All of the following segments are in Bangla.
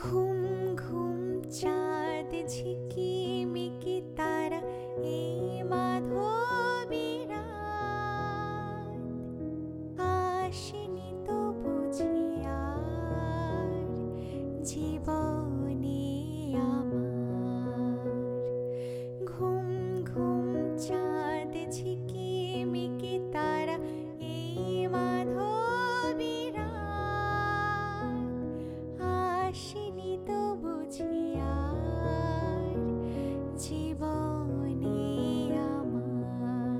ঘুম ঘুম চাঁদ ঝিকিমিকি তারা এই মাধবী রাত আসেনি তো বুঝি আর জীবনে আমার। ঘুম ঘুম চাঁদ ঝিকিমিকি তারা এই মাধবী রাত আসেনি তো বুঝি আর জীবনে আমার।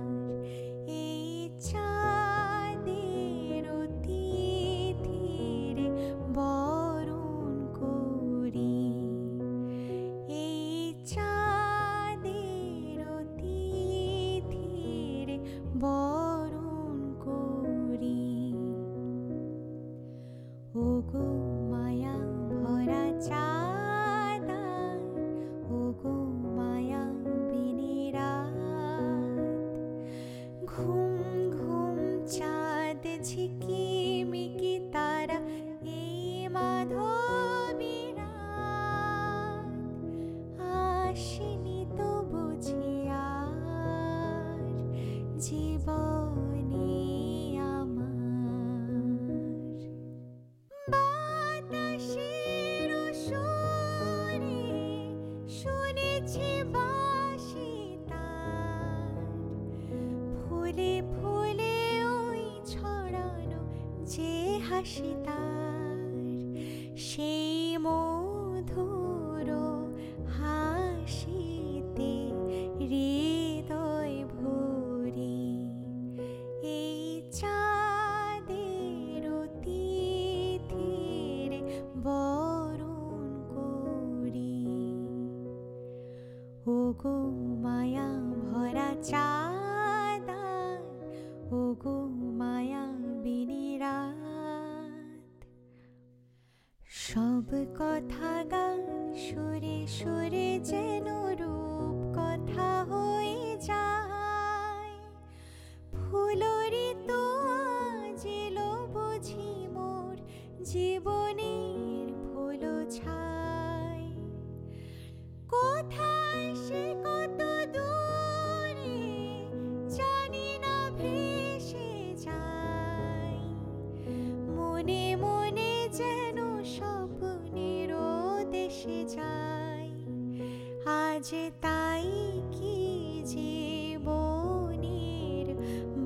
এই চাঁদের অতিথির বরণ করি, এই চাঁদের অতিথির বরণ করি। ওগো মায়া ভরা চাঁদ, ওগো মায়া বিনে রাত। ঘুম ঘুম চাঁদ ঝিকিমিকি তারা এই মাধবী রাত আসেনি তো বুঝি আর জীবনে আমার। বাতাসের সুরে শুনেছি বাঁশি তার, ফুলে ফুলে ওই ছড়ানো যে হাসি তার, সেই মধুর হাসিতে হৃদয় ভরি। এই চাঁদের অতিথির বরণ করি। ওগো মায়া ভরা চাঁদ, ওগো মায়া বিনে রাত। সব কথা গান সুরে সুরে যেন রূপ কথা হয়ে যায়, ফুলরি তো আজিল বুঝি মোর জীবনের ফুল ছাই। কোথায় সে কত দূরে জানি না ভেসে যায়, মনে মনে যেন স্বপ্নের দেশে যায়। আজ তাই কি জীবনের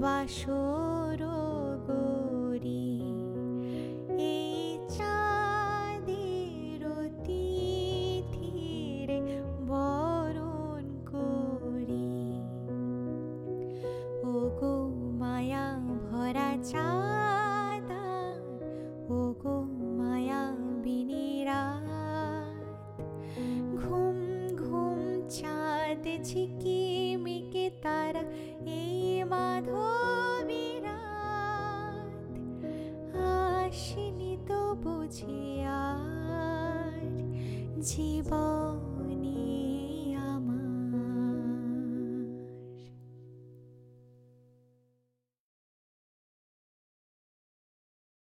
বাসর গরি। এই চাঁদের অতিথির বরণ করি। ওগো মায়া ভরা চাঁদ, ওগো মায়া বিনে রাত। ঘুম ঘুম চাঁদ ঝিকিমিকি তারা এই মাধবী রাত আসেনি তো বুঝি আর জীবন।